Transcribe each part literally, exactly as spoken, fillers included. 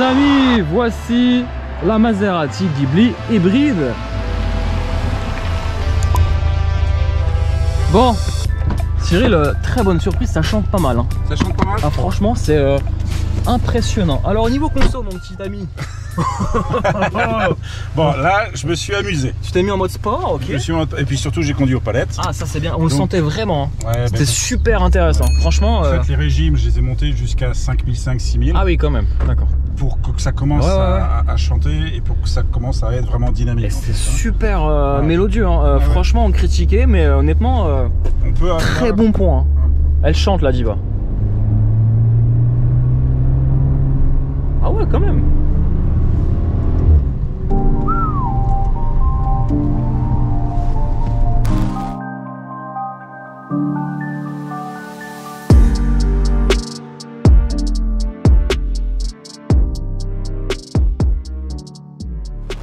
les amis, voici la Maserati Ghibli hybride. Bon, Cyril, très bonne surprise, ça chante pas mal. Hein. Ça chante pas mal. Ah, franchement, c'est euh, impressionnant. Alors au niveau conso, mon petit ami. Bon, là, je me suis amusé. Tu t'es mis en mode sport, ok. Je me suis en... Et puis surtout, j'ai conduit aux palettes. Ah, ça c'est bien. On Donc... le sentait vraiment. Hein. Ouais, c'était ben, super intéressant. Ouais. Franchement. En euh... fait, les régimes, je les ai montés jusqu'à cinq mille cinq cents, six mille. Ah oui, quand même. D'accord. Pour que ça commence ouais, ouais, ouais. À, à chanter et pour que ça commence à être vraiment dynamique. C'est super euh, ouais. mélodieux. Hein. Euh, ouais, franchement, ouais. on critiquait, mais euh, honnêtement, euh, on peut très avoir... bon point. Hein. Ouais. Elle chante, la diva. Ah ouais, quand même.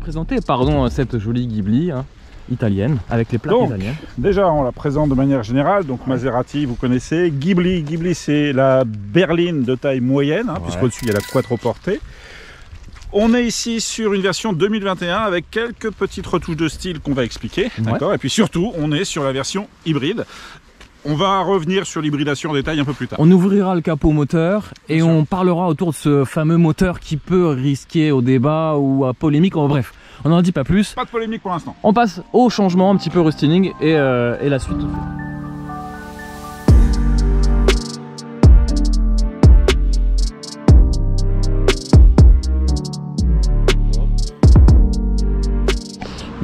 Présenter, pardon, cette jolie Ghibli hein, italienne avec les plaques donc, italiennes. Déjà, on la présente de manière générale. Donc Maserati, vous connaissez. Ghibli, Ghibli, c'est la berline de taille moyenne, hein, ouais. puisqu'au-dessus il y a la Quattroporte. On est ici sur une version deux mille vingt et un avec quelques petites retouches de style qu'on va expliquer, ouais. d'accord. Et puis surtout, on est sur la version hybride. On va revenir sur l'hybridation en détail un peu plus tard. On ouvrira le capot moteur et on parlera autour de ce fameux moteur qui peut risquer au débat ou à polémique. En bref, on n'en dit pas plus. Pas de polémique pour l'instant. On passe au changement, un petit peu restyling et, euh, et la suite.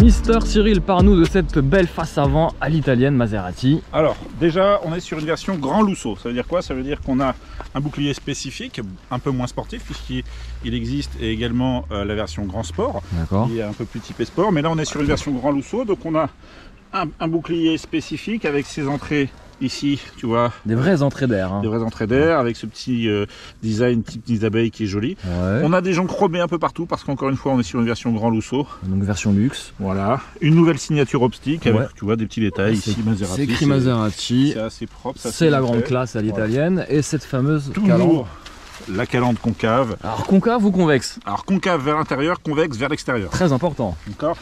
Mister Cyril, parle-nous de cette belle face avant à l'italienne Maserati. Alors, déjà, on est sur une version Grand Lusso. Ça veut dire quoi? Ça veut dire qu'on a un bouclier spécifique, un peu moins sportif, puisqu'il existe également euh, la version Grand Sport, qui est un peu plus typée sport. Mais là, on est sur une version Grand Lusso, donc on a un, un bouclier spécifique avec ses entrées ici, tu vois. Des vraies entrées d'air. Hein. Des vraies entrées d'air, avec ce petit euh, design type des abeilles qui est joli. Ouais. On a des jambes chromées un peu partout, parce qu'encore une fois, on est sur une version Grand Lusso. Donc version luxe. Voilà. Une nouvelle signature optique, ouais. avec, tu vois, des petits détails ici, Maserati. C'est écrit Maserati. C'est assez propre. C'est la grande classe à l'italienne. Voilà. Et cette fameuse calandre. La calandre concave. Alors concave ou convexe? Alors concave vers l'intérieur, convexe vers l'extérieur. Très important. D'accord.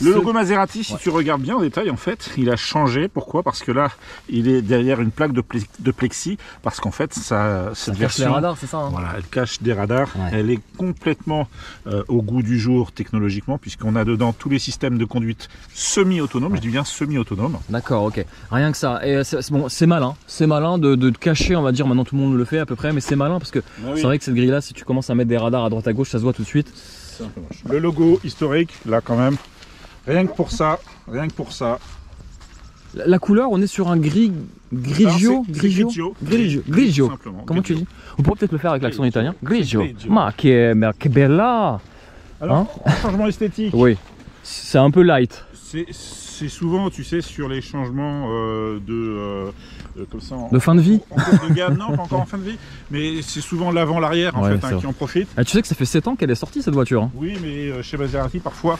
Le logo Maserati, si ouais. tu regardes bien en détail, en fait, il a changé. Pourquoi? Parce que là, il est derrière une plaque de, plexi, de plexi, parce qu'en fait, ça, cette ça version, cache les radars, c'est ça, hein? Voilà, elle cache des radars. Ouais. Elle est complètement euh, au goût du jour technologiquement, puisqu'on a dedans tous les systèmes de conduite semi-autonome. Ouais. Je dis bien semi-autonome. D'accord, ok. Rien que ça. Et c'est bon, c'est malin, c'est malin de, de cacher, on va dire. Maintenant, tout le monde le fait à peu près, mais c'est malin parce que ah oui. c'est vrai que cette grille-là, si tu commences à mettre des radars à droite à gauche, ça se voit tout de suite. Un peu moche. Le logo historique, là, quand même. Rien que pour ça, rien que pour ça. La, la couleur, on est sur un gris, grigio, non, grigio, grigio, grigio, grigio. Simplement, Comment grigio. tu dis? On pourrait peut-être le faire avec l'accent italien. Grigio. grigio. Ma che, ma che bella. Alors, hein, un changement esthétique. Oui. C'est un peu light. C'est souvent, tu sais, sur les changements euh, de, euh, de, comme ça, en, de fin de vie, en, en cours de gamme, non, pas encore en fin de vie, mais c'est souvent l'avant, l'arrière en ouais, fait hein, qui en profite. Ah, tu sais que ça fait sept ans qu'elle est sortie cette voiture. Hein. Oui, mais euh, chez Maserati parfois.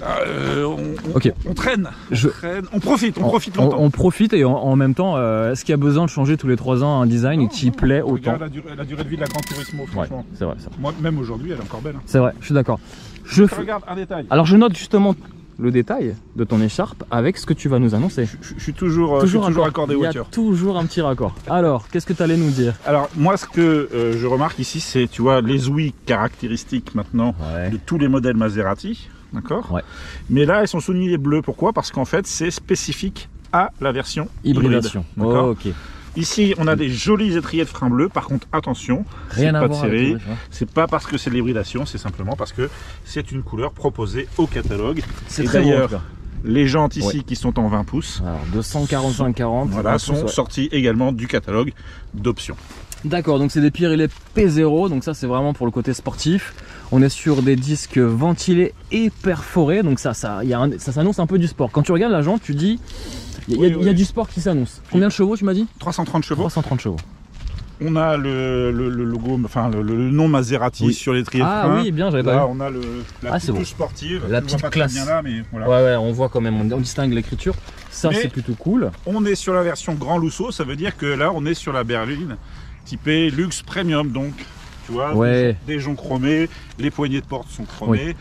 Euh, on, okay. on, on, traîne, on Je... traîne, on profite, on, on profite longtemps. On, on profite et en, en même temps, euh, est-ce qu'il y a besoin de changer tous les trois ans un design non, qui non, plaît autant? Regarde la durée, la durée de vie de la Grand Tourismo, franchement. Ouais, c'est vrai, vrai. Moi, même aujourd'hui, elle est encore belle. Hein. C'est vrai, je suis d'accord. Je f... regarde un détail. Alors, je note justement le détail de ton écharpe avec ce que tu vas nous annoncer. Je, je, je suis toujours, toujours, je suis toujours accordé aux voitures. Il y a toujours un petit raccord. Alors, qu'est-ce que tu allais nous dire? Alors, moi, ce que euh, je remarque ici, c'est, tu vois, les ouïes caractéristiques maintenant ouais. de tous les modèles Maserati. D'accord ouais. Mais là, elles sont soulignées bleues. Pourquoi? Parce qu'en fait, c'est spécifique à la version hybridation. Hybride. Oh, okay. Ici, on a des jolis étriers de frein bleu. Par contre, attention, c'est pas de série. C'est pas parce que c'est de l'hybridation, c'est simplement parce que c'est une couleur proposée au catalogue. C'est très d'ailleurs. Les jantes ici ouais. qui sont en vingt pouces. Alors, deux cent quarante-cinq quarante. Voilà, sont ouais. sorties également du catalogue d'options. D'accord, donc c'est des Pirelli P zéro, donc ça c'est vraiment pour le côté sportif. On est sur des disques ventilés et perforés, donc ça, ça, y a un, ça s'annonce un peu du sport. Quand tu regardes la jante, tu dis, il y, oui, y, oui. y a du sport qui s'annonce. Combien de chevaux tu m'as dit? Trois cent trente chevaux. trois cent trente chevaux. On a le, le, le logo, enfin le, le nom Maserati oui. sur l'étrier de frein. Ah oui, bien, j'avais pas vu. Là, on a le, la ah, petite touche sportive. La petite pas classe. Bien là, mais voilà. Ouais, ouais, on voit quand même, on, on distingue l'écriture. Ça, c'est plutôt cool. On est sur la version Grand Lusso, ça veut dire que là, on est sur la berline typé luxe premium, donc tu vois, ouais. Des joncs chromés, les poignées de porte sont chromées.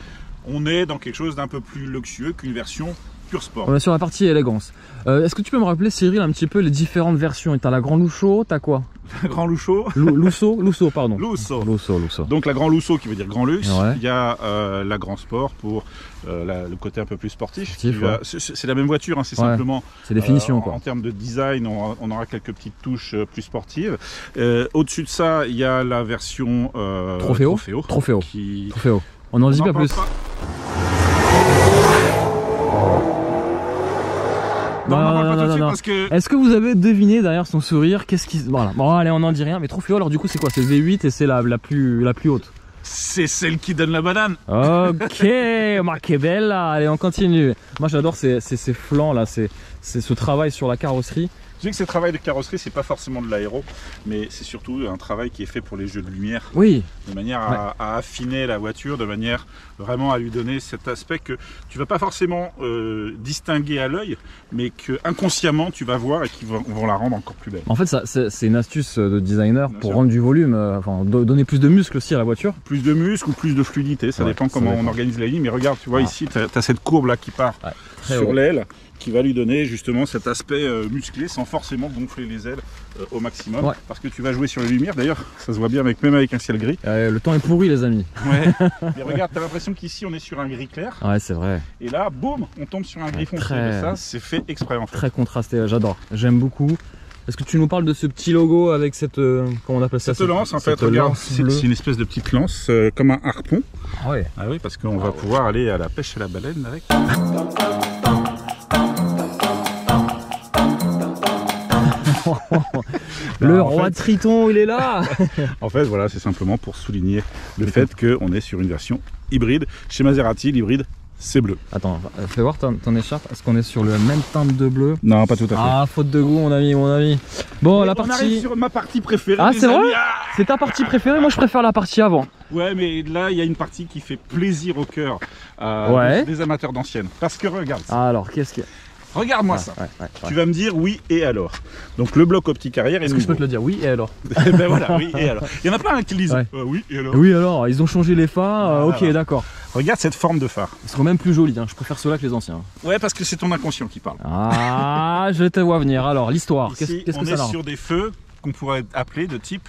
Oui. On est dans quelque chose d'un peu plus luxueux qu'une version pure sport. On est sur la partie élégance. Euh, Est-ce que tu peux me rappeler, Cyril, un petit peu les différentes versions? Tu as la Grand Lusso, tu as quoi? La Grand Lusso Lusso, Lusso, pardon. Lusso. Lusso, Lusso. Donc la Grand Lusso qui veut dire grand luxe. Ouais. Il y a euh, la Grand Sport pour euh, la, le côté un peu plus sportif. sportif ouais. C'est la même voiture, hein, c'est ouais. simplement. C'est des finitions euh, en, quoi. En termes de design, on, on aura quelques petites touches plus sportives. Euh, Au-dessus de ça, il y a la version euh, Trofeo. Trofeo. Trofeo. Qui... Trofeo. On n'en dit pas plus. Pas. Non, non, non, non, non, non. Que... Est-ce que vous avez deviné derrière son sourire qu'est-ce qui... Voilà, bon allez, on n'en dit rien, mais Trofeo, alors du coup c'est quoi? C'est V huit et c'est la, la, plus, la plus haute? C'est celle qui donne la banane. Ok, ma que bella. Allez, on continue. Moi j'adore ces, ces, ces flancs là, c'est ce travail sur la carrosserie. Je sais que ce travail de carrosserie, c'est pas forcément de l'aéro, mais c'est surtout un travail qui est fait pour les jeux de lumière. Oui. De manière à, ouais. à affiner la voiture, de manière vraiment à lui donner cet aspect que tu vas pas forcément euh, distinguer à l'œil, mais que inconsciemment tu vas voir et qui vont, vont la rendre encore plus belle. En fait, c'est une astuce de designer pour rendre du volume, euh, enfin donner plus de muscle aussi à la voiture. Plus de muscle ou plus de fluidité, ça ouais, dépend comment on organise la ligne. Mais regarde, tu vois ah. ici, tu as, as cette courbe là qui part ouais, sur l'aile, qui va lui donner justement cet aspect euh, musclé sans forcément gonfler les ailes euh, au maximum ouais. parce que tu vas jouer sur les lumières. D'ailleurs ça se voit bien avec, même avec un ciel gris. Euh, le temps est pourri les amis. Ouais. Mais regarde, t'as l'impression qu'ici on est sur un gris clair. Ouais c'est vrai. Et là boum, on tombe sur un gris foncé. Très... Ça c'est fait exprès en fait. Très contrasté, j'adore, j'aime beaucoup. Est-ce que tu nous parles de ce petit logo avec cette... Euh, comment on appelle ça? Cette lance en fait, regarde, c'est une espèce de petite lance euh, comme un harpon. Ah oui. Ah oui parce qu'on ah va ouais. pouvoir aller à la pêche à la baleine avec. Le roi en fait... Triton, il est là. En fait, voilà, c'est simplement pour souligner le fait qu'on est sur une version hybride. Chez Maserati, l'hybride, c'est bleu. Attends, fais voir ton, ton écharpe. Est-ce qu'on est sur le même teinte de bleu? Non, pas tout à fait. Ah, faute de goût, mon ami, mon ami. Bon, mais la on partie... arrive sur ma partie préférée. Ah, c'est vrai? Ah c'est ta partie préférée? Moi, je préfère la partie avant. Ouais, mais là, il y a une partie qui fait plaisir au cœur euh, ouais. des amateurs d'anciennes. Parce que regarde ça. Alors, qu'est-ce qu'il y a? Regarde-moi ah, ça. Ouais, ouais, ouais. Tu vas me dire oui et alors. Donc le bloc optique arrière. Est-ce que je peux te le dire oui et alors? Ben voilà, oui et alors. Il y en a plein qui lisent ouais. euh, oui et alors. Oui alors. Ils ont changé les phares. Euh, voilà. Ok, d'accord. Regarde cette forme de phare. Ils sont même plus jolis. Hein. Je préfère ceux-là que les anciens. Ouais, parce que c'est ton inconscient qui parle. Ah, je te vois venir. Alors l'histoire. Qu'est-ce qu que ça? On est sur des feux qu'on pourrait appeler de type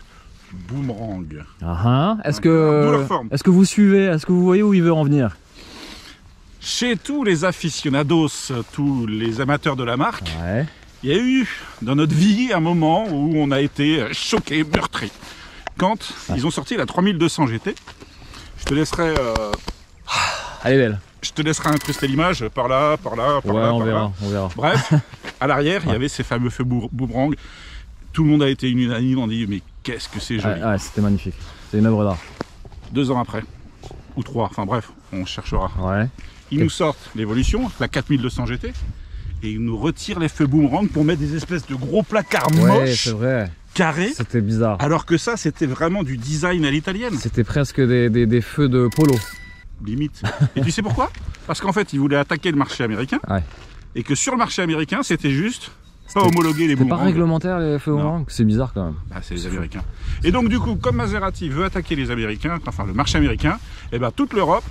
boomerang. Ah, uh-huh. Est-ce que est-ce que vous suivez? Est-ce que vous voyez où il veut en venir? Chez tous les aficionados, tous les amateurs de la marque, ouais. il y a eu dans notre vie un moment où on a été choqués, meurtris. Quand ah. ils ont sorti la trente-deux cents G T, je te laisserai... Euh... Elle est belle. Je te laisserai incruster l'image par là, par là, par ouais, là, on par verra, là. On verra. Bref, à l'arrière, il ouais. y avait ces fameux feux boomerang. Tout le monde a été unanime, on dit mais qu'est-ce que c'est joli. Ouais, ouais, c'était magnifique, c'est une œuvre d'art. Deux ans après, ou trois, enfin bref, on cherchera. Ouais. Ils nous sortent l'évolution, la quatre mille deux cents G T, et ils nous retirent les feux boomerang pour mettre des espèces de gros placards ouais, moches, vrai. carrés. C'était bizarre. Alors que ça, c'était vraiment du design à l'italienne. C'était presque des, des, des feux de polo. Limite. Et tu sais pourquoi? Parce qu'en fait, ils voulaient attaquer le marché américain, ouais. et que sur le marché américain, c'était juste... pas homologué les boomerangs. C'est pas réglementaire les feux boomerangs, c'est bizarre quand même. Bah, c'est les Américains. Et donc du coup, comme Maserati veut attaquer les Américains, enfin le marché américain, et ben toute l'Europe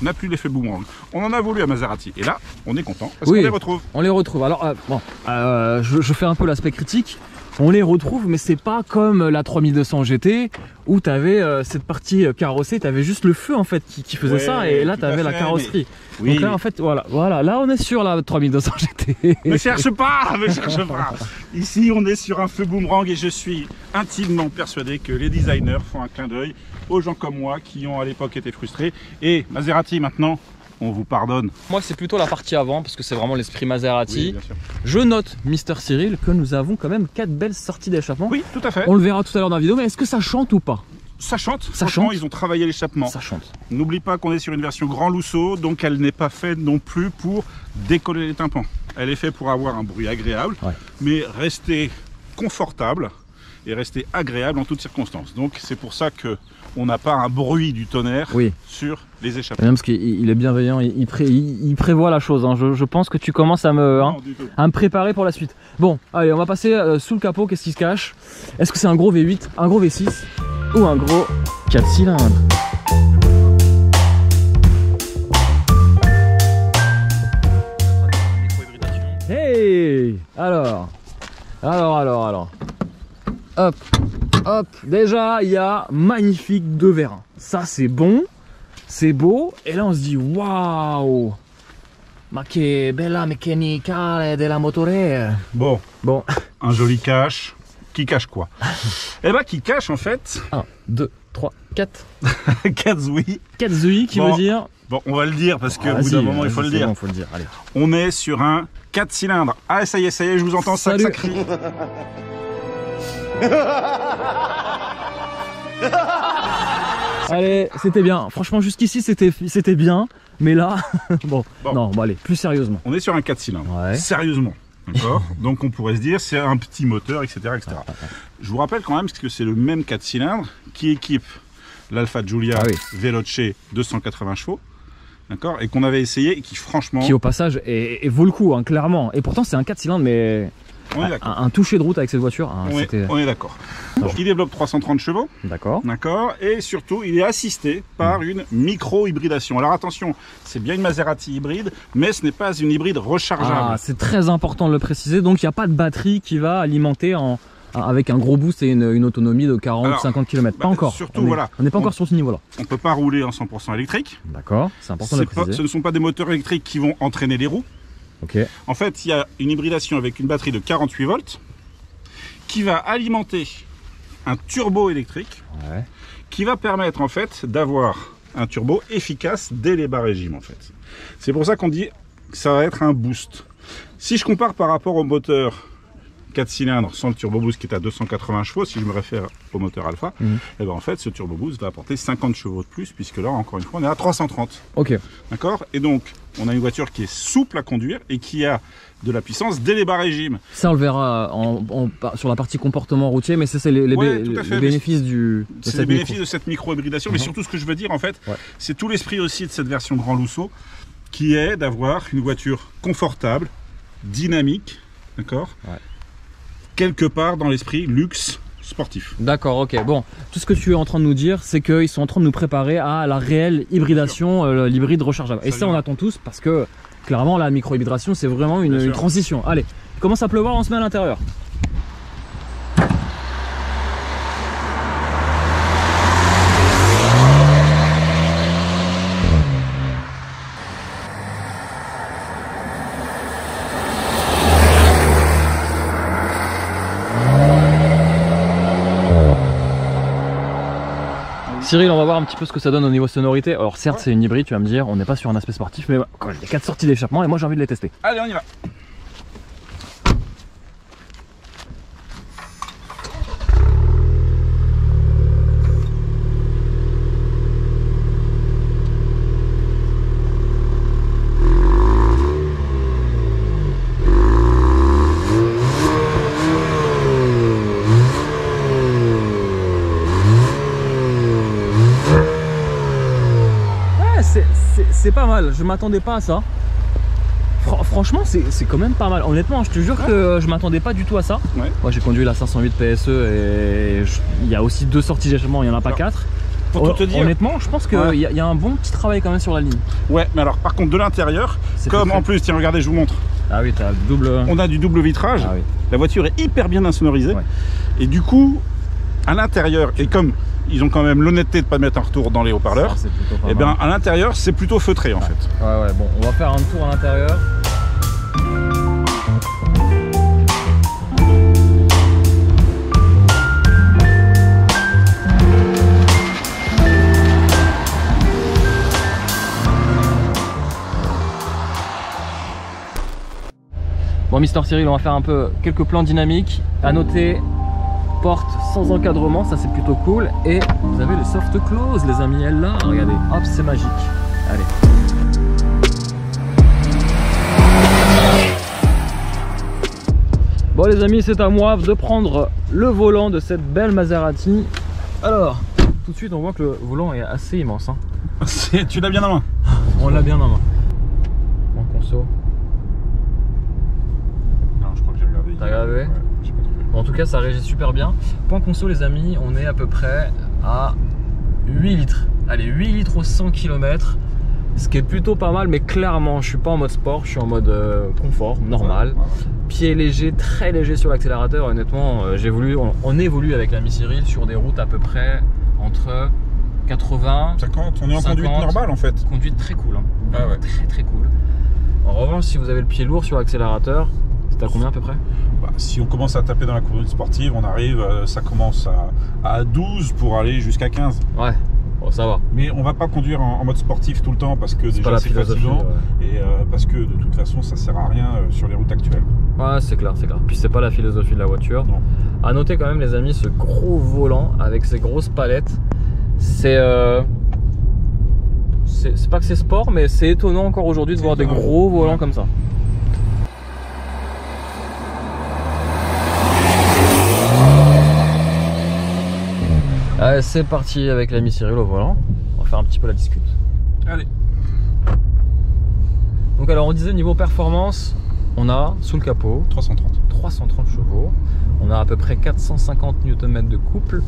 n'a plus les feux boomerang. On en a voulu à Maserati et là, on est content parce oui, qu'on les retrouve. On les retrouve. Alors euh, bon, euh, je, je fais un peu l'aspect critique. On les retrouve, mais c'est pas comme la trente-deux cents G T où tu avais euh, cette partie carrossée, tu avais juste le feu en fait qui, qui faisait ouais, ça, et là tu avais fait, la carrosserie. Mais... Oui. Donc là en fait, voilà, voilà, là on est sur la trente-deux cents G T. Ne cherche pas, ne cherche pas. Ici on est sur un feu boomerang et je suis intimement persuadé que les designers font un clin d'œil aux gens comme moi qui ont à l'époque été frustrés. Et Maserati maintenant, on vous pardonne. Moi, c'est plutôt la partie avant parce que c'est vraiment l'esprit Maserati. Oui, je note, Mister Cyril, que nous avons quand même quatre belles sorties d'échappement. Oui, tout à fait. On le verra tout à l'heure dans la vidéo, mais est-ce que ça chante ou pas? Ça chante. Ça chante. Ils ont travaillé l'échappement. Ça chante. N'oublie pas qu'on est sur une version Grand Lusso, donc elle n'est pas faite non plus pour décoller les tympans. Elle est faite pour avoir un bruit agréable, ouais. mais rester confortable et rester agréable en toutes circonstances. Donc c'est pour ça que on n'a pas un bruit du tonnerre oui. sur les échappements. Même parce qu'il est bienveillant, il, pré, il, il prévoit la chose. Hein. Je, je pense que tu commences à me, hein, à me préparer pour la suite. Bon, allez, on va passer euh, sous le capot. Qu'est-ce qui se cache? Est-ce que c'est un gros V huit, un gros V six? ou un gros quatre cylindres. Hey! Alors, alors, alors, alors. Hop, hop. Déjà, il y a magnifique deux vérins. Ça, c'est bon, c'est beau. Et là, on se dit, waouh! Ma che bella meccanica della motore. Bon, bon. Un joli cache. Qui cache quoi? Eh ben, qui cache en fait. un, deux, trois, quatre. quatre zouilles. quatre zouilles qui bon. veut dire. Bon, on va le dire parce que oh, au bout d'un moment, il faut le dire. Bon, faut le dire. Allez. On est sur un quatre cylindres. Ah, ça y est, ça y est, je vous entends, ça, ça crie. Allez, c'était bien. Franchement, jusqu'ici, c'était bien. Mais là, bon. bon. Non, bon, allez, plus sérieusement. On est sur un quatre cylindres. Ouais. Sérieusement. D'accord. Donc on pourrait se dire c'est un petit moteur, et cetera, et cetera. Ah, ah, ah. Je vous rappelle quand même que c'est le même quatre cylindres qui équipe l'Alfa Giulia ah, oui. Veloce deux cent quatre-vingts chevaux. D'accord. Et qu'on avait essayé et qui franchement... Qui au passage est, est vaut le coup, hein, clairement. Et pourtant c'est un quatre cylindres, mais... On est un, un toucher de route avec cette voiture. Hein, on, est, on est d'accord. Il développe trois cent trente chevaux. D'accord. D'accord. Et surtout, il est assisté par une micro-hybridation. Alors attention, c'est bien une Maserati hybride, mais ce n'est pas une hybride rechargeable. Ah, c'est très important de le préciser. Donc il n'y a pas de batterie qui va alimenter en, avec un gros boost et une, une autonomie de quarante ou cinquante kilomètres. Pas bah, encore. Surtout, on est, voilà. On n'est pas on, encore sur ce niveau-là. On ne peut pas rouler en cent pour cent électrique. D'accord. C'est important de le préciser. Pas, ce ne sont pas des moteurs électriques qui vont entraîner les roues. Okay. En fait, il y a une hybridation avec une batterie de quarante-huit volts qui va alimenter un turbo électrique ouais. qui va permettre en fait d'avoir un turbo efficace dès les bas régimes en fait. C'est pour ça qu'on dit que ça va être un boost. Si je compare par rapport au moteur quatre cylindres sans le turbo boost qui est à deux cent quatre-vingts chevaux, si je me réfère au moteur alpha, mmh. et ben en fait ce turbo boost va apporter cinquante chevaux de plus puisque là encore une fois on est à trois cent trente. Ok. D'accord. Et donc on a une voiture qui est souple à conduire et qui a de la puissance dès les bas régimes. Ça on le verra en, en, sur la partie comportement routier, mais c'est les, les, ouais, les bénéfices du. C'est les bénéfices micro. de cette micro-hybridation, mmh. mais surtout ce que je veux dire en fait, ouais. c'est tout l'esprit aussi de cette version Grand Lusso qui est d'avoir une voiture confortable, dynamique, d'accord ouais. quelque part dans l'esprit luxe sportif. D'accord, ok. Bon, tout ce que tu es en train de nous dire, c'est qu'ils sont en train de nous préparer à la réelle hybridation, euh, l'hybride rechargeable. Et ça, on attend tous parce que clairement, la micro-hybridation, c'est vraiment une, une transition. Allez, il commence à pleuvoir, on se met à l'intérieur. Cyril, on va voir un petit peu ce que ça donne au niveau sonorité. Alors certes ouais. c'est une hybride, tu vas me dire, on n'est pas sur un aspect sportif, mais il y a quatre sorties d'échappement et moi j'ai envie de les tester. Allez, on y va. C'est pas mal, je m'attendais pas à ça. Fra franchement, c'est quand même pas mal. Honnêtement, je te jure ouais. que je m'attendais pas du tout à ça. Ouais. Moi, j'ai conduit la cinq cent huit P S E et il y a aussi deux sorties d'échappement, il n'y en a pas alors, quatre. Pour o te dire, honnêtement, je pense qu'il ouais. y, y a un bon petit travail quand même sur la ligne. Ouais, mais alors par contre, de l'intérieur, comme en plus, tiens, regardez, je vous montre. Ah oui, t'as le double. On a du double vitrage. Ah oui. La voiture est hyper bien insonorisée. Ouais. Et du coup, à l'intérieur, et comme ils ont quand même l'honnêteté de ne pas mettre un retour dans les haut-parleurs, et bien à l'intérieur c'est plutôt feutré en ouais. fait. Ouais ouais, bon, on va faire un tour à l'intérieur. Bon, Mister Cyril, on va faire un peu quelques plans dynamiques. À noter, porte sans encadrement, ça c'est plutôt cool. Et vous avez les soft close, les amis, elle là, regardez, hop, c'est magique. Allez. Bon les amis, c'est à moi de prendre le volant de cette belle Maserati. Alors, tout de suite on voit que le volant est assez immense. Hein. Tu l'as bien en main. On l'a bien en main. Bon, conso. Non, je crois que j'ai regardé. T'as regardé ? Ouais. En tout cas, ça régit super bien. Point conso, les amis, on est à peu près à huit litres. Allez, huit litres au cent kilomètres, ce qui est plutôt pas mal, mais clairement je suis pas en mode sport, je suis en mode euh, confort, normal. Ouais, ouais, ouais. Pied léger, très léger sur l'accélérateur. Honnêtement, euh, j'ai voulu, on, on évolue avec l'ami Cyril sur des routes à peu près entre quatre-vingts, cinquante, on est en cinquante, conduite normale en fait. Conduite très cool, hein. Ah ouais. Très très cool. En revanche, si vous avez le pied lourd sur l'accélérateur, c'est à combien à peu près? Bah, si on commence à taper dans la conduite sportive, on arrive, euh, ça commence à, à douze pour aller jusqu'à quinze. Ouais. Bon, ça va. Mais on va pas conduire en, en mode sportif tout le temps parce que déjà c'est fatigant, ouais. Et euh, parce que de toute façon ça sert à rien euh, sur les routes actuelles. Ouais, c'est clair, c'est clair. Puis c'est pas la philosophie de la voiture. Non. À noter quand même les amis, ce gros volant avec ces grosses palettes, c'est euh, c'est pas que c'est sport, mais c'est étonnant encore aujourd'hui de voir bien. Des gros volants, ouais, comme ça. Allez, c'est parti avec l'ami Cyril au volant. On va faire un petit peu la discute. Allez. Donc alors on disait niveau performance, on a sous le capot trois cent trente chevaux. On a à peu près quatre cent cinquante newton-mètres de couple.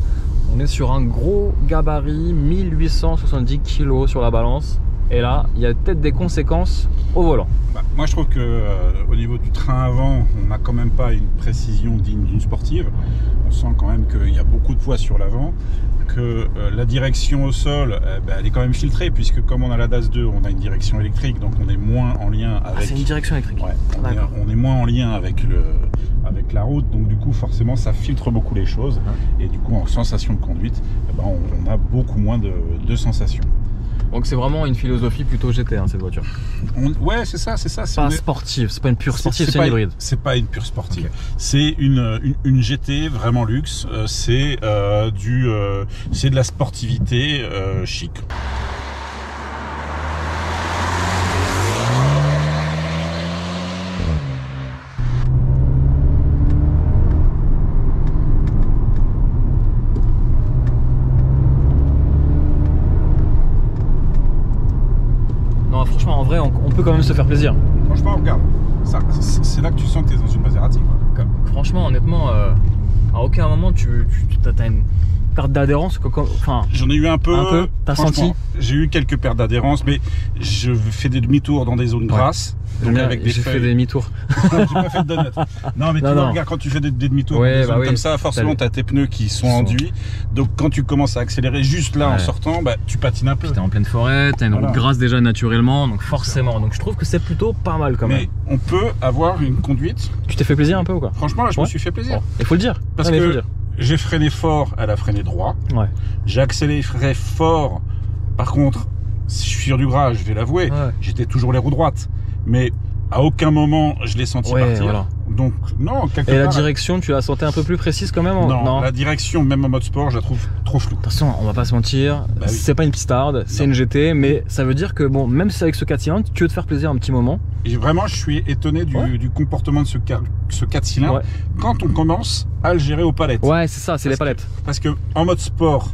On est sur un gros gabarit, mille huit cent soixante-dix kilos sur la balance. Et là, il y a peut-être des conséquences au volant. Bah, moi, je trouve que euh, au niveau du train avant, on n'a quand même pas une précision digne d'une sportive. On sent quand même qu'il y a beaucoup de poids sur l'avant, que euh, la direction au sol, euh, bah, elle est quand même filtrée, puisque comme on a la D A S deux, on a une direction électrique, donc on est moins en lien avec. Ah, c'est une direction électrique. Ouais, on, est, on est moins en lien avec le, avec la route, donc du coup, forcément, ça filtre beaucoup les choses, hein. Et du coup, en sensation de conduite, bah, on, on a beaucoup moins de, de sensations. Donc c'est vraiment une philosophie plutôt G T, hein, cette voiture. On, ouais, c'est ça, c'est ça. C'est pas sportive, c'est pas une pure sportive, c'est une hybride. C'est pas une pure sportive. Okay. C'est une, une, une G T vraiment luxe. C'est euh, du, euh, c'est de la sportivité euh, chic. En vrai, on, on peut quand même se faire plaisir. Franchement, regarde, c'est là que tu sens que tu es dans une Maserati, quoi. Franchement, honnêtement, euh, à aucun moment tu, tu as une perte d'adhérence. Enfin, j'en ai eu un peu. Un peu. T'as senti? J'ai eu quelques pertes d'adhérence, mais je fais des demi-tours dans des zones, ouais, grasses. Donc avec des j'ai fait des demi-tours. J'ai pas fait de donuts. Non, mais non, tu vois, regarde, quand tu fais des, des demi-tours, ouais, des bah oui, comme ça, forcément, tu as tes pneus qui sont enduits. Donc, quand tu commences à accélérer juste là, ouais, en sortant, bah, tu patines un peu. Tu es en pleine forêt, tu as une, voilà, route grasse déjà naturellement, donc forcément. Donc, je trouve que c'est plutôt pas mal quand même. Mais on peut avoir une conduite. Tu t'es fait plaisir un peu ou quoi? Franchement, là, je, ouais, me suis fait plaisir. Il, ouais, faut le dire. Parce, ouais, que j'ai freiné fort, elle a freiné droit. Ouais. J'ai accéléré fort. Par contre, si je suis sur du gras, je vais l'avouer, ouais, j'étais toujours les roues droites. Mais à aucun moment je l'ai senti, ouais, partir. Voilà. Donc non, quelque Et part, la direction, tu la sentais un peu plus précise quand même? Non, non, la direction, même en mode sport, je la trouve trop floue. De toute façon, on va pas se mentir, bah, c'est, oui, pas une pistarde, c'est une G T, mais ça veut dire que bon, même si avec ce quatre cylindres, tu veux te faire plaisir un petit moment. Et vraiment, je suis étonné du, ouais, du comportement de ce, ce quatre cylindres, ouais, quand on commence à le gérer aux palettes. Ouais, c'est ça, c'est les palettes. Que, parce que en mode sport,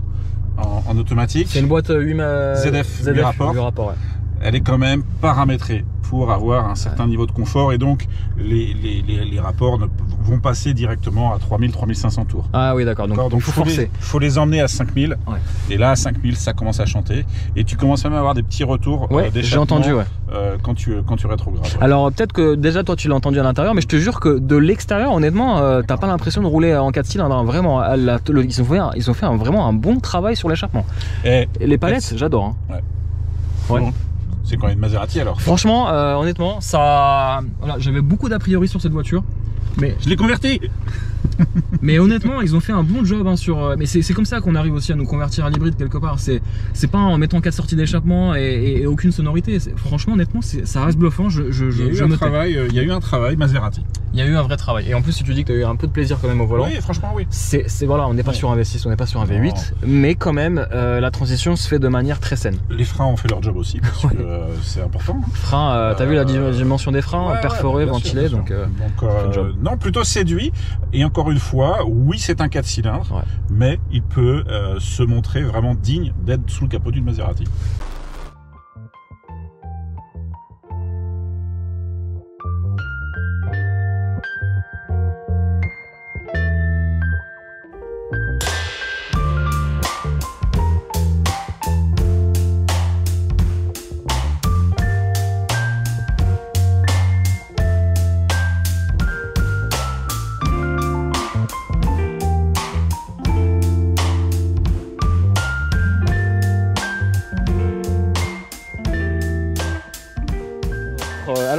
en, en automatique, c'est une boîte huit Z F, Z F, huit rapport, huit rapport, ouais, elle est quand même paramétrée pour avoir un certain, ouais, niveau de confort, et donc les, les, les, les rapports ne, vont passer directement à trois mille, trois mille cinq cents tours. Ah oui, d'accord, donc il faut, faut forcer. Il faut les emmener à cinq mille, ouais, et là à cinq mille ça commence à chanter, et tu commences même à avoir des petits retours, ouais, euh, j'ai entendu, ouais, euh, quand tu, quand tu rétrogrades. Ouais. Alors peut-être que déjà toi tu l'as entendu à l'intérieur, mais je te jure que de l'extérieur, honnêtement, euh, t'as pas l'impression de rouler en quatre cylindres, hein, vraiment. La, le, ils ont fait, un, ils ont fait un, vraiment un bon travail sur l'échappement. Et, et les palettes, j'adore. Hein. Ouais. Ouais. Bon. C'est quand même une Maserati alors. Franchement, euh, honnêtement, ça, voilà, j'avais beaucoup d'a priori sur cette voiture, mais je l'ai convertie. Mais honnêtement, ils ont fait un bon job, hein, sur. Mais c'est comme ça qu'on arrive aussi à nous convertir à l'hybride quelque part. C'est pas en mettant quatre sorties d'échappement et, et, et aucune sonorité. Franchement, honnêtement, ça reste bluffant. Je, je, je, il, y je travail, euh, il y a eu un travail Maserati. Il y a eu un vrai travail. Et en plus, si tu dis que tu as eu un peu de plaisir quand même au volant. Oui, franchement, oui. C'est voilà, on n'est pas, ouais, sur un V six, on n'est pas sur un V huit, non, mais quand même, euh, la transition se fait de manière très saine. Les freins ont fait leur job aussi, parce que euh, c'est important. Freins, euh, t'as euh, vu la dimension des freins, ouais, perforés, ouais, ventilés, sûr, donc. Euh, donc euh, non, plutôt séduit. Et encore une fois, oui, c'est un quatre cylindres, ouais, mais il peut euh, se montrer vraiment digne d'être sous le capot d'une Maserati.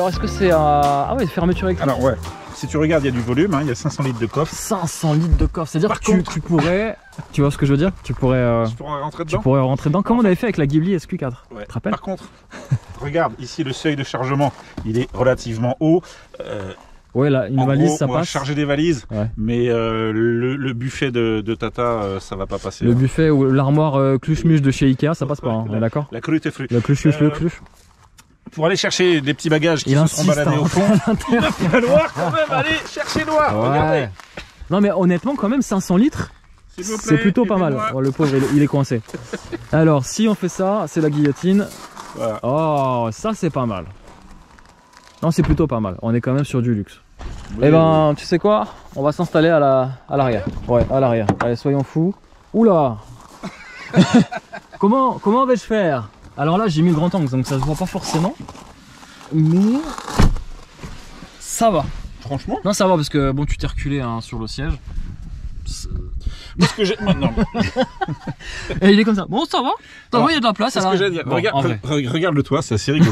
Alors est-ce que c'est un... Ah oui, fermeture électrique. Alors ouais, si tu regardes, il y a du volume, hein, il y a cinq cents litres de coffre. cinq cents litres de coffre, c'est-à-dire que contre... tu, tu pourrais... Tu vois ce que je veux dire? Tu pourrais, euh... tu pourrais rentrer dedans. Tu pourrais rentrer dedans, comme on avait fait avec la Ghibli S Q quatre, ouais. Tu te rappelles? Par contre, regarde, ici le seuil de chargement, il est relativement haut. Euh... Ouais, là, une en valise, gros, ça moi, passe. Charger des valises, ouais. Mais euh, le, le buffet de, de Tata, euh, ça va pas passer. Le hein. buffet ou l'armoire euh, cluche-muche de chez Ikea, ça passe pas, hein, d'accord? La crute est flue. La cluche-muche, euh, le cluche. Pour aller chercher des petits bagages qui se sont baladés au fond, il va falloir quand même aller chercher noir. Ouais. Regardez. Non mais honnêtement, quand même, cinq cents litres, c'est plutôt pas mal. Oh, le pauvre, il, il est coincé. Alors, si on fait ça, c'est la guillotine. Voilà. Oh, ça c'est pas mal. Non, c'est plutôt pas mal, on est quand même sur du luxe. Oui, et ben oui. Tu sais quoi, on va s'installer à la à l'arrière. Ouais, à l'arrière. Allez, soyons fous. Oula. Comment comment vais-je faire? Alors là, j'ai mis le grand angle, donc ça se voit pas forcément. Mais ça va. Franchement? Non, ça va parce que bon, tu t'es reculé hein, sur le siège. Parce que j'ai maintenant. Et il est comme ça. Bon, ça va. Ça va, il y a de la place. Alors... Que dire. Bon, regarde, re re regarde le toit, c'est assez rigolo.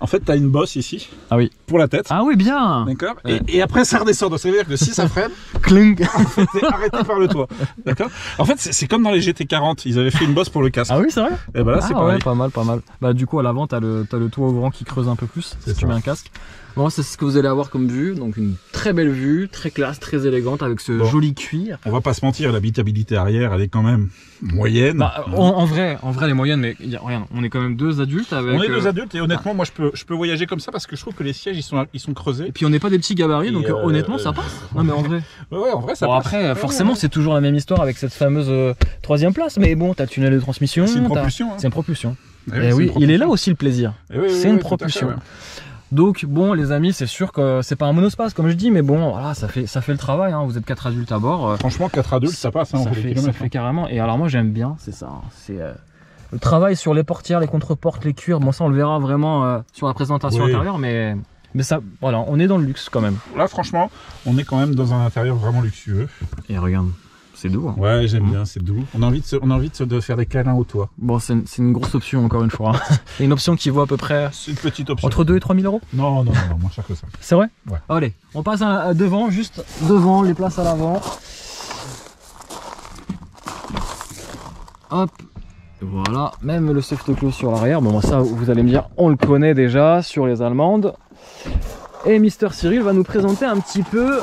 En fait, t'as une bosse ici. Ah oui. Pour la tête. Ah oui, bien. D'accord. Ouais. Et, et après, ça redescend. Donc, ça veut dire que si ça freine, cling. En fait, t'es arrêté par le toit. D'accord. En fait, c'est comme dans les G T quarante. Ils avaient fait une bosse pour le casque. Ah oui, c'est vrai. Et bah là, ah, c'est ouais, pas mal, pas mal. Bah du coup, à l'avant, t'as le, le toit ouvrant qui creuse un peu plus. Si ça. Tu mets un casque. Bon, c'est ce que vous allez avoir comme vue, donc une très belle vue, très classe, très élégante avec ce bon. Joli cuir. On va pas se mentir, l'habitabilité arrière, elle est quand même moyenne. Bah, on, en vrai, en vrai, elle est moyenne, mais y a rien. On est quand même deux adultes avec. On est deux adultes et honnêtement, ah. moi, je peux, je peux voyager comme ça parce que je trouve que les sièges ils sont, ils sont creusés. Et puis on n'est pas des petits gabarits, et donc euh, honnêtement, euh, ça passe. Non, mais en vrai. Ouais, ouais en vrai, ça bon, passe. Après, ouais, forcément, ouais. c'est toujours la même histoire avec cette fameuse euh, troisième place, mais bon, t'as le tunnel de transmission. C'est une propulsion. Hein. C'est une propulsion. Et, et oui, propulsion. Il est là aussi le plaisir. Oui, oui, c'est oui, une propulsion. Donc bon les amis, c'est sûr que c'est pas un monospace comme je dis, mais bon voilà, ça fait ça fait le travail hein. Vous êtes quatre adultes à bord. Franchement quatre adultes ça passe hein, ça, fait, ça fait carrément. Et alors moi j'aime bien, c'est ça hein. C'est euh, le travail sur les portières, les contre-portes, les cuirs. Bon ça on le verra vraiment euh, sur la présentation oui. intérieure, mais mais ça voilà, on est dans le luxe quand même. Là franchement on est quand même dans un intérieur vraiment luxueux. Et regarde, c'est doux hein. Ouais j'aime mmh. bien, c'est doux. On a envie de se, on a envie de, se, de faire des câlins au toit. Bon c'est une, une grosse option encore une fois. Une option qui vaut à peu près une petite option. Entre deux et trois mille euros. Non, non, non, non moins cher que ça. C'est vrai ouais. Allez, on passe à devant, juste devant, les places à l'avant. Hop. Voilà, même le soft-close sur l'arrière. Bon ça vous allez me dire, on le connaît déjà sur les Allemandes. Et Mister Cyril va nous présenter un petit peu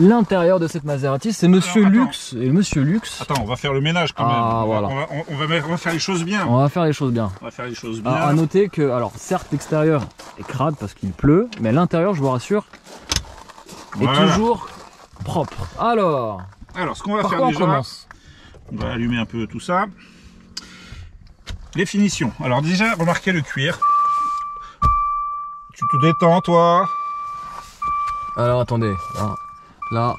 l'intérieur de cette Maserati, c'est Monsieur Luxe et Monsieur Luxe. Attends, on va faire le ménage quand même. Ah, on, voilà. va, on, va, on va faire les choses bien. On va faire les choses bien. On va faire les choses bien. Alors, à noter que, alors certes, l'extérieur est crade parce qu'il pleut, mais l'intérieur, je vous rassure, voilà. est toujours propre. Alors, alors ce qu'on va par faire quoi déjà, on commence. On va allumer un peu tout ça. Les finitions. Alors déjà, remarquez le cuir. Tu te détends, toi. Alors attendez. Alors. Là.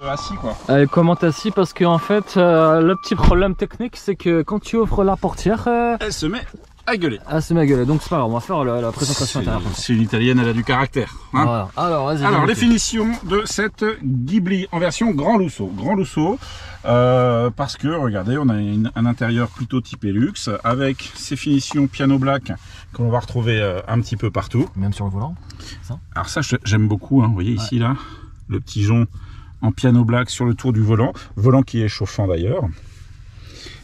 Euh, assis quoi. Elle commente assis parce que en fait euh, le petit problème technique c'est que quand tu ouvres la portière euh, elle se met à gueuler. Elle se met à gueuler, donc c'est pas grave, on va faire la, la présentation intérieure. C'est une italienne, elle a du caractère. Hein voilà. Alors, vas-y, alors les finitions de cette Ghibli en version Grand Lusso. Grand Lusso euh, parce que regardez, on a une, un intérieur plutôt typé luxe avec ces finitions piano black que l'on va retrouver euh, un petit peu partout. Même sur le volant. Ça alors ça j'aime beaucoup, hein, vous voyez ouais. ici là, le petit jonc en piano black sur le tour du volant, volant qui est chauffant d'ailleurs.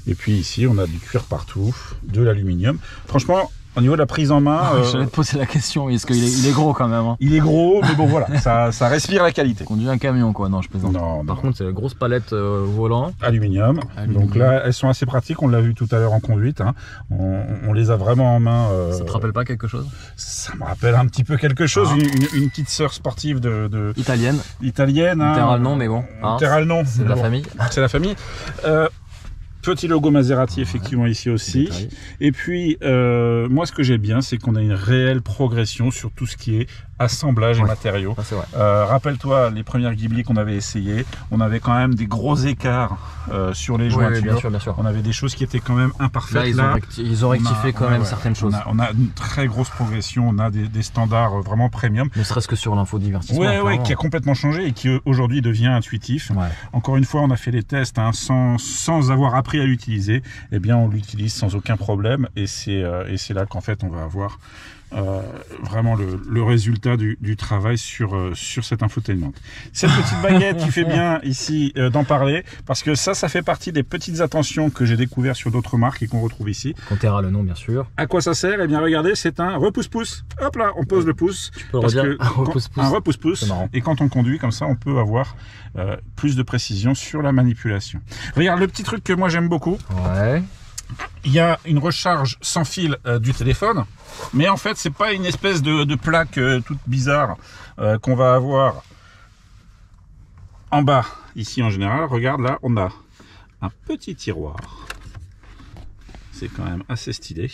Et puis ici on a du cuir partout, de l'aluminium. Franchement au niveau de la prise en main... Ah, euh... J'allais te poser la question, est-ce qu'il est, il est gros quand même hein. Il est gros, mais bon voilà, ça, ça respire la qualité. Conduit un camion quoi, non je plaisante. Non, non. Par contre c'est la grosse palette euh, volant. Aluminium. Aluminium, donc là elles sont assez pratiques, on l'a vu tout à l'heure en conduite. Hein. On, on les a vraiment en main. Euh... Ça te rappelle pas quelque chose? Ça me rappelle un petit peu quelque chose, ah. une, une, une petite sœur sportive de... de... Italienne. Italienne. Littéral hein. non mais bon. Hein. Littéral non. C'est de la bon. famille. C'est la famille. Euh... Petit logo Maserati, effectivement, ouais, ici aussi. Et puis, euh, moi, ce que j'aime bien, c'est qu'on a une réelle progression sur tout ce qui est assemblage ouais. et matériaux. Ah, euh, Rappelle-toi, les premières Ghibli qu'on avait essayées, on avait quand même des gros écarts euh, sur les ouais, jointures. Oui, bien sûr, bien sûr. On avait des choses qui étaient quand même imparfaites. Là, ils, Là, ont, recti ils ont rectifié on a, quand ouais, même ouais, certaines choses. On a, on a une très grosse progression, on a des, des standards vraiment premium. Ne serait-ce que sur l'infodivertissement. Oui, ouais, qui a complètement changé et qui, aujourd'hui, devient intuitif. Ouais. Encore une fois, on a fait les tests hein, sans, sans avoir appris appris à l'utiliser, eh bien on l'utilise sans aucun problème, et c'est euh, et c'est là qu'en fait on va avoir euh, vraiment le, le résultat du, du travail sur euh, sur cette infotainment. Cette petite baguette qui fait bien ici euh, d'en parler, parce que ça ça fait partie des petites attentions que j'ai découvert sur d'autres marques et qu'on retrouve ici. On taira le nom bien sûr. À quoi ça sert? Eh bien regardez, c'est un repousse-pouce. Hop là, on pose le pouce. Tu peux parce que un repousse-pouce. Un repousse-pouce. Et quand on conduit comme ça, on peut avoir euh, plus de précision sur la manipulation. Regarde le petit truc que moi j'aime beaucoup. Ouais. Il y a une recharge sans fil euh, du téléphone, mais en fait c'est pas une espèce de, de plaque euh, toute bizarre euh, qu'on va avoir en bas ici en général. Regarde là, on a un petit tiroir. C'est quand même assez stylé.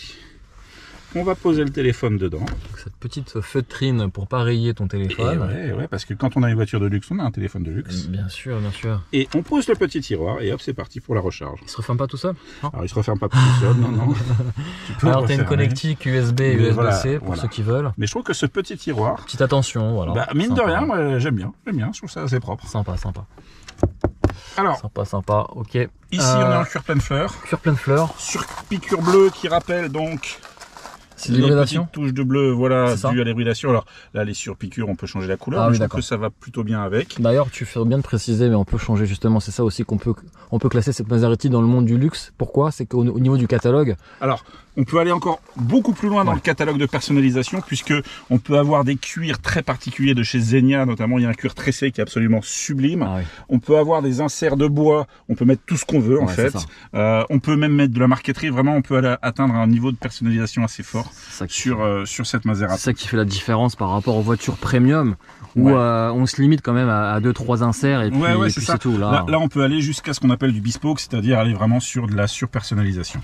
On va poser le téléphone dedans. Cette petite feutrine pour pas rayer ton téléphone. Ouais, ouais, parce que quand on a une voiture de luxe, on a un téléphone de luxe. Bien sûr, bien sûr. Et on pose le petit tiroir et hop, c'est parti pour la recharge. Il se referme pas tout seul? Alors il se referme pas tout seul, non, non. Tu Alors t'as une connectique U S B et U S B C voilà, pour voilà. ceux qui veulent. Mais je trouve que ce petit tiroir. Petite attention, voilà. Bah, mine sympa. de rien, moi j'aime bien, j'aime bien, je trouve ça assez propre. Sympa, sympa. Alors, sympa, sympa, ok. Ici euh, on a un cuir pleine fleur. Cuir pleine fleur. Sur piqûre bleue qui rappelle donc. C'est l'hybridation. Touche de bleu, voilà, due à l'hybridation. Alors là, les surpiqûres, on peut changer la couleur. Ah, mais oui, je trouve que ça va plutôt bien avec. D'ailleurs, tu fais bien de préciser, mais on peut changer justement. C'est ça aussi qu'on peut, on peut classer cette Maserati dans le monde du luxe. Pourquoi? C'est qu'au niveau du catalogue. Alors, on peut aller encore beaucoup plus loin dans ouais. le catalogue de personnalisation, puisque on peut avoir des cuirs très particuliers de chez Zenia, notamment. Il y a un cuir tressé qui est absolument sublime. Ah, oui. On peut avoir des inserts de bois. On peut mettre tout ce qu'on veut ouais, en fait. Euh, on peut même mettre de la marqueterie. Vraiment, on peut aller atteindre un niveau de personnalisation assez fort. Ça qui... sur, euh, sur cette Maserati. C'est ça qui fait la différence par rapport aux voitures premium où ouais. euh, on se limite quand même à deux trois inserts et puis, ouais, ouais, puis c'est tout. Là. Là, là on peut aller jusqu'à ce qu'on appelle du bespoke, c'est-à-dire aller vraiment sur de la surpersonnalisation.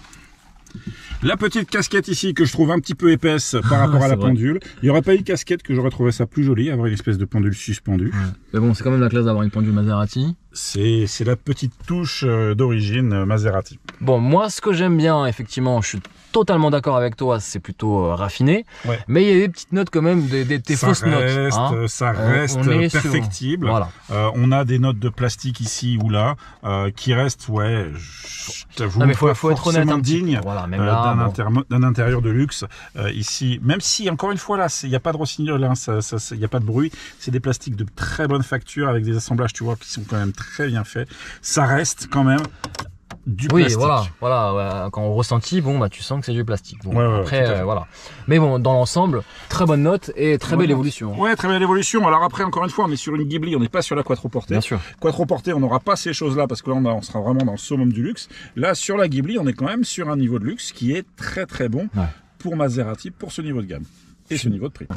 La petite casquette ici que je trouve un petit peu épaisse par rapport à la vrai. pendule. Il n'y aurait pas eu de casquette que j'aurais trouvé ça plus joli, avoir une espèce de pendule suspendue. Ouais. Mais bon, c'est quand même la classe d'avoir une pendule Maserati. C'est la petite touche d'origine Maserati. Bon, moi ce que j'aime bien, effectivement, je suis totalement d'accord avec toi, c'est plutôt euh, raffiné. Ouais. Mais il y a des petites notes quand même, des, des, des fausses reste, notes. Hein. Ça reste on, on perfectible. Sur... Voilà. Euh, on a des notes de plastique ici ou là euh, qui restent, ouais, je t'avoue, mais faut, faut être honnête, un petit digne. Voilà, même là, euh, d'un bon. intérie intérieur de luxe euh, ici, même si encore une fois là il n'y a pas de rossignol, il hein, n'y a pas de bruit, c'est des plastiques de très bonne facture avec des assemblages, tu vois, qui sont quand même très bien faits. Ça reste quand même du oui, plastique. Voilà, voilà ouais, quand on ressentit, bon bah tu sens que c'est du plastique. Bon, ouais, ouais, après euh, voilà. Mais bon, dans l'ensemble, très bonne note et très ouais, belle évolution. Ouais, très belle évolution. Alors après, encore une fois, on est sur une Ghibli, on n'est pas sur la Quattroporte. Bien sûr. Quattroporte, on n'aura pas ces choses-là parce que là on, a, on sera vraiment dans le summum du luxe. Là, sur la Ghibli, on est quand même sur un niveau de luxe qui est très très bon ouais. pour Maserati, pour ce niveau de gamme. Et ce niveau de prix.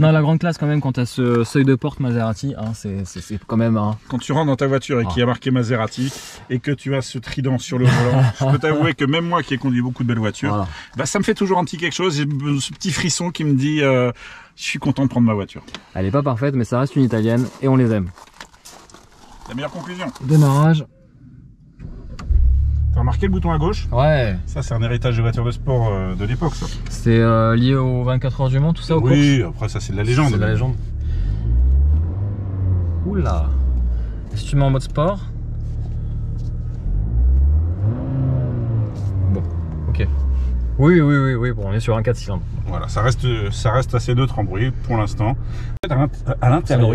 Non, la grande classe quand même, quand tu as ce seuil de porte Maserati, hein, c'est quand même... Hein. Quand tu rentres dans ta voiture et ah. qu'il y a marqué Maserati et que tu as ce trident sur le volant, je peux t'avouer que même moi qui ai conduit beaucoup de belles voitures, voilà. bah, ça me fait toujours un petit quelque chose, ce petit frisson qui me dit euh, je suis content de prendre ma voiture. Elle n'est pas parfaite, mais ça reste une italienne et on les aime. La meilleure conclusion. Démarrage. T'as remarqué le bouton à gauche? Ouais. Ça, c'est un héritage de voiture de sport euh, de l'époque, ça. C'est euh, lié aux vingt-quatre heures du Mans, tout ça, au Oui, course. Après, ça, c'est de la légende. C'est de la légende. Oula. Si tu mets en mode sport. Bon, ok. Oui, oui, oui, oui. Bon, on est sur un quatre cylindres. Voilà, ça reste, ça reste assez neutre en bruit pour l'instant. À l'intérieur,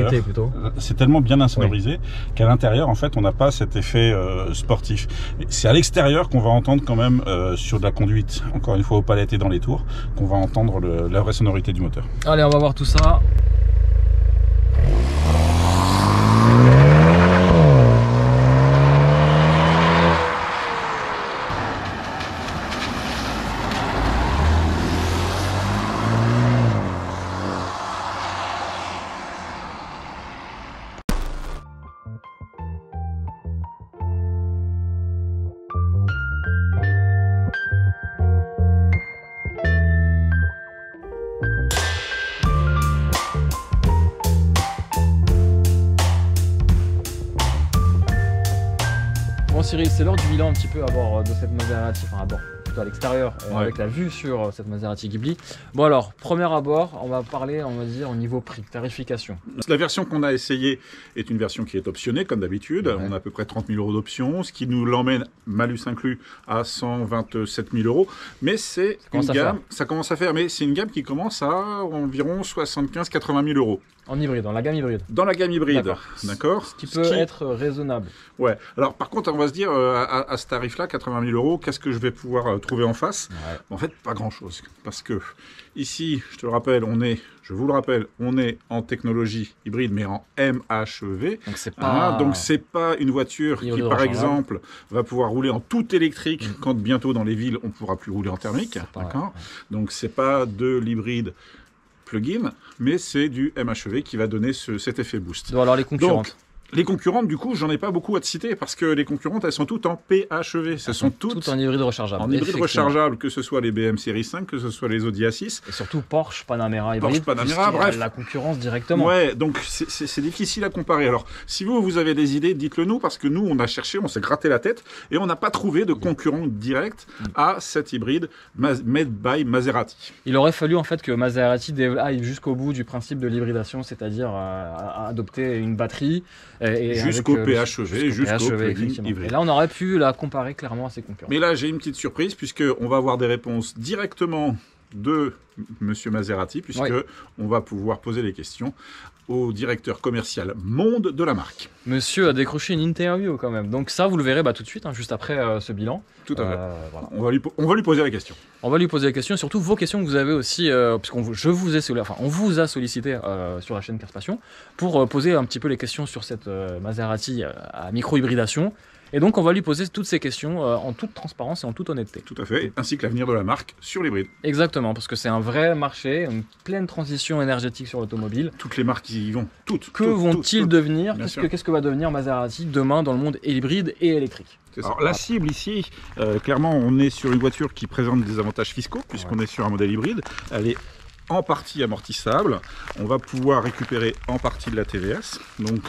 c'est tellement bien insonorisé oui. qu'à l'intérieur, en fait, on n'a pas cet effet euh, sportif. C'est à l'extérieur qu'on va entendre quand même euh, sur de la conduite, encore une fois aux palettes et dans les tours, qu'on va entendre le, la vraie sonorité du moteur. Allez, on va voir tout ça. Bon Cyril, c'est l'heure du bilan un petit peu à bord de cette Maserati, enfin à bord, plutôt à l'extérieur, euh, ouais. avec la vue sur euh, cette Maserati Ghibli. Bon alors, premier abord, on va parler, on va dire, au niveau prix, tarification. La version qu'on a essayée est une version qui est optionnée, comme d'habitude. Ouais. On a à peu près trente mille euros d'option, ce qui nous l'emmène, malus inclus, à cent vingt-sept mille euros. Mais c'est une gamme, ça commence à faire, mais c'est une gamme qui commence à environ soixante-quinze à quatre-vingt mille euros. En hybride, dans la gamme hybride. Dans la gamme hybride, d'accord. Ce qui peut ce qui... être raisonnable. Ouais. Alors par contre, on va se dire, euh, à, à ce tarif-là, quatre-vingt mille euros, qu'est-ce que je vais pouvoir euh, trouver en face, ouais. En fait, pas grand-chose. Parce que ici, je te le rappelle, on est, je vous le rappelle, on est en technologie hybride, mais en M H E V. Donc c'est pas... Hein, pas une voiture qui, par exemple, va pouvoir rouler en tout électrique, mmh. quand bientôt dans les villes, on ne pourra plus rouler en thermique. D'accord. Ouais. Donc c'est pas de l'hybride plug-in, mais c'est du M H E V qui va donner ce, cet effet boost. Alors les concurrentes. Donc, les concurrentes, du coup, j'en ai pas beaucoup à te citer parce que les concurrentes, elles sont toutes en P H E V. Ce sont toutes, toutes en hybride rechargeable. En hybride rechargeable, que ce soit les B M Series cinq, que ce soit les Audi A six. Et surtout Porsche Panamera hybride. Porsche Panamera, bref. La concurrence directement. Ouais, donc c'est difficile à comparer. Alors, si vous, vous avez des idées, dites-le nous parce que nous, on a cherché, on s'est gratté la tête et on n'a pas trouvé de concurrent direct à cette hybride made by Maserati. Il aurait fallu en fait que Maserati aille jusqu'au bout du principe de l'hybridation, c'est-à-dire à adopter une batterie. Jusqu'au P H E V, jusqu'au plug-in hybride. Et là, on aurait pu la comparer clairement à ses concurrents. Mais là, j'ai une petite surprise, puisqu'on va avoir des réponses directement de Monsieur Maserati, puisque ouais. on va pouvoir poser les questions au directeur commercial monde de la marque. Monsieur a décroché une interview quand même. Donc ça, vous le verrez bah, tout de suite, hein, juste après euh, ce bilan. Tout à fait. Euh, voilà. on, va lui, on va lui poser la question. On va lui poser la question, surtout vos questions que vous avez aussi, euh, puisqu'on vous, enfin, on vous a sollicité euh, sur la chaîne Cars Passion pour euh, poser un petit peu les questions sur cette euh, Maserati euh, à micro-hybridation. Et donc, on va lui poser toutes ces questions euh, en toute transparence et en toute honnêteté. Tout à fait, ainsi que l'avenir de la marque sur l'hybride. Exactement, parce que c'est un vrai marché, une pleine transition énergétique sur l'automobile. Toutes les marques y vont, toutes. Que vont-ils devenir ? Qu'est-ce que, qu'est-ce que va devenir Maserati demain dans le monde hybride et électrique ? Alors la cible ici, euh, clairement, on est sur une voiture qui présente des avantages fiscaux, puisqu'on ouais. est sur un modèle hybride. Elle est en partie amortissable. On va pouvoir récupérer en partie de la T V S. Donc...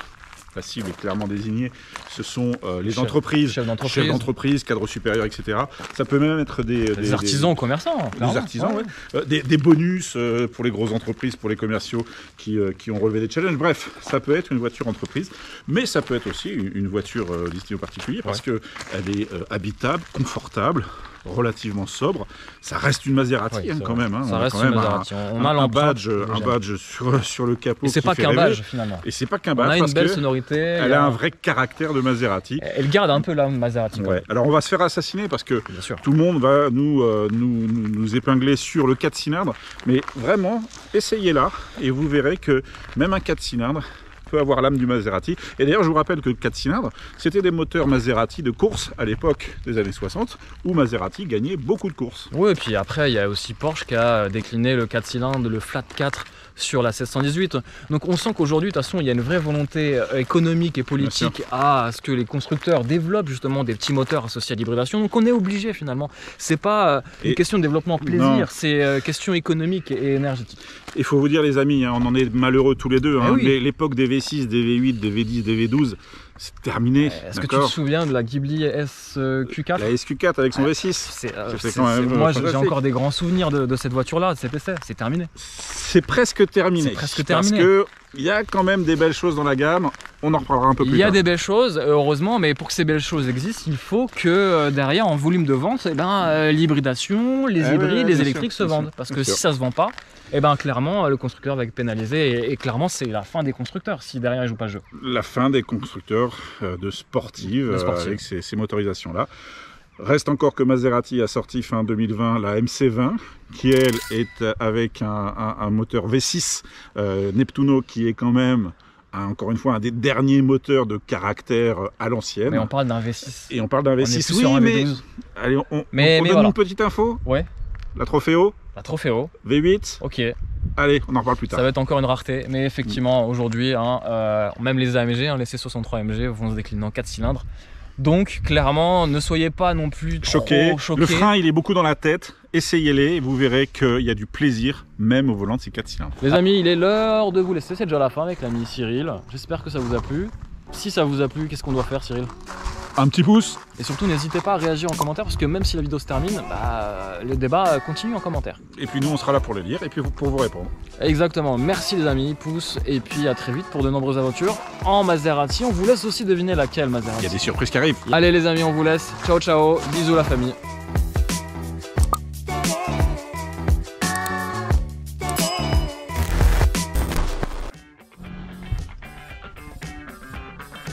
la cible est clairement désignée, ce sont euh, les chef, entreprises, chefs d'entreprise, cadres supérieurs, et cetera. Ça peut même être des, des, des artisans des, commerçants. Des artisans, oui. Ouais. Euh, des, des bonus euh, pour les grosses entreprises, pour les commerciaux qui, euh, qui ont relevé des challenges. Bref, ça peut être une voiture entreprise, mais ça peut être aussi une voiture euh, destinée aux particuliers parce ouais. qu'elle est euh, habitable, confortable, relativement sobre. Ça reste une Maserati oui, hein, quand même. Hein. Ça on reste a quand une même Maserati. Un, on a un badge, un badge sur, sur le capot. Et c'est pas qu'un badge finalement. Et c'est pas qu'un badge. On a une belle sonorité. Elle a un vrai caractère de Maserati. Elle garde un peu la Maserati. Ouais. Alors on va se faire assassiner parce que tout le monde va nous, euh, nous, nous, nous épingler sur le quatre cylindres. Mais vraiment, essayez-la et vous verrez que même un quatre cylindres peut avoir l'âme du Maserati. Et d'ailleurs, je vous rappelle que quatre cylindres, c'était des moteurs Maserati de course à l'époque des années soixante, où Maserati gagnait beaucoup de courses. Oui, et puis après, il y a aussi Porsche qui a décliné le quatre cylindres, le flat quatre sur la seize cent dix-huit. Donc on sent qu'aujourd'hui, de toute façon, il y a une vraie volonté économique et politique à ce que les constructeurs développent justement des petits moteurs associés à l'hybridation. Donc on est obligé finalement. C'est pas une et question de développement plaisir, c'est question économique et énergétique. Il faut vous dire les amis, hein, on en est malheureux tous les deux. Hein, oui. L'époque des V six, des V huit, des V dix, des V douze, c'est terminé. Euh, Est-ce que tu te souviens de la Ghibli S Q quatre? La S Q quatre avec son V six. Euh, quand même moi, j'ai encore des grands souvenirs de, de cette voiture-là, de cet essai. C'est terminé. C'est presque terminé. C'est presque terminé. Parce que il y a quand même des belles choses dans la gamme. On en reparlera un peu plus tard. Il y a des belles choses, heureusement, mais pour que ces belles choses existent, il faut que derrière, en volume de vente, eh ben, l'hybridation, les eh hybrides, ouais, ouais, les électriques sûr, se vendent. Sûr, parce que sûr. si ça ne se vend pas, eh ben, clairement, le constructeur va être pénalisé. Et, et clairement, c'est la fin des constructeurs si derrière, ils ne jouent pas le jeu. La fin des constructeurs de sportives, de sportives. avec ces, ces motorisations-là. Reste encore que Maserati a sorti fin deux mille vingt la M C vingt, qui elle est avec un, un, un moteur V six euh, Neptuno, qui est quand même, hein, encore une fois, un des derniers moteurs de caractère à l'ancienne. Mais on parle d'un V six. Et on parle d'un V six, oui, mais... Allez, on, on, mais, on mais donne voilà. une petite info. Ouais. La Trofeo. La Trofeo. V huit. Ok. Allez, on en reparle plus tard. Ça va être encore une rareté, mais effectivement, aujourd'hui, hein, euh, même les A M G, hein, les C soixante-trois A M G vont se décliner en quatre cylindres. Donc, clairement, ne soyez pas non plus choqués. Le frein, il est beaucoup dans la tête. Essayez-les et vous verrez qu'il y a du plaisir, même au volant de ces quatre cylindres. Les amis, il est l'heure de vous laisser. C'est déjà la fin avec l'ami Cyril. J'espère que ça vous a plu. Si ça vous a plu, qu'est-ce qu'on doit faire, Cyril ? un petit pouce. Et surtout, n'hésitez pas à réagir en commentaire, parce que même si la vidéo se termine, bah, le débat continue en commentaire. Et puis nous, on sera là pour les lire et puis pour vous répondre. Exactement. Merci les amis, pouce, et puis à très vite pour de nombreuses aventures en Maserati. On vous laisse aussi deviner laquelle Maserati. Il y a des surprises qui arrivent. Allez les amis, on vous laisse. Ciao, ciao. Bisous la famille.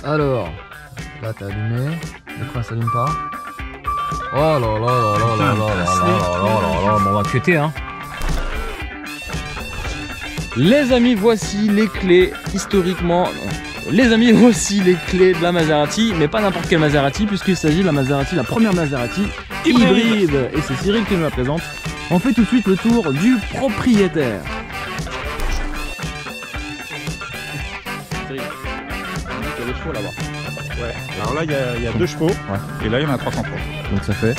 Alors, là t'as allumé, le coin s'allume pas. Oh là là là là là là là là là, on va cuiter hein. Les amis, voici les clés historiquement. Les amis, voici les clés de la Maserati, mais pas n'importe quelle Maserati, puisqu'il s'agit de la Maserati, la première Maserati hybride. Et c'est Cyril qui nous la présente. On fait tout de suite le tour du propriétaire. Là-bas. Ouais. Alors là, il y, y a deux chevaux, ouais. Et là, il y en a trois cents trois. Donc ça fait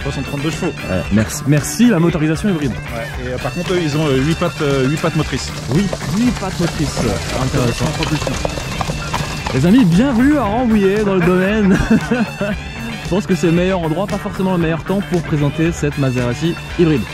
trois cent trente-deux chevaux. Ouais. Merci, merci la motorisation hybride. Ouais. Et euh, par contre, eux, ils ont euh, huit pattes motrices. Oui, huit pattes motrices. Ouais. Intéressant. Les amis, bienvenue à Rambouillet dans le domaine. Je pense que c'est le meilleur endroit, pas forcément le meilleur temps pour présenter cette Maserati hybride.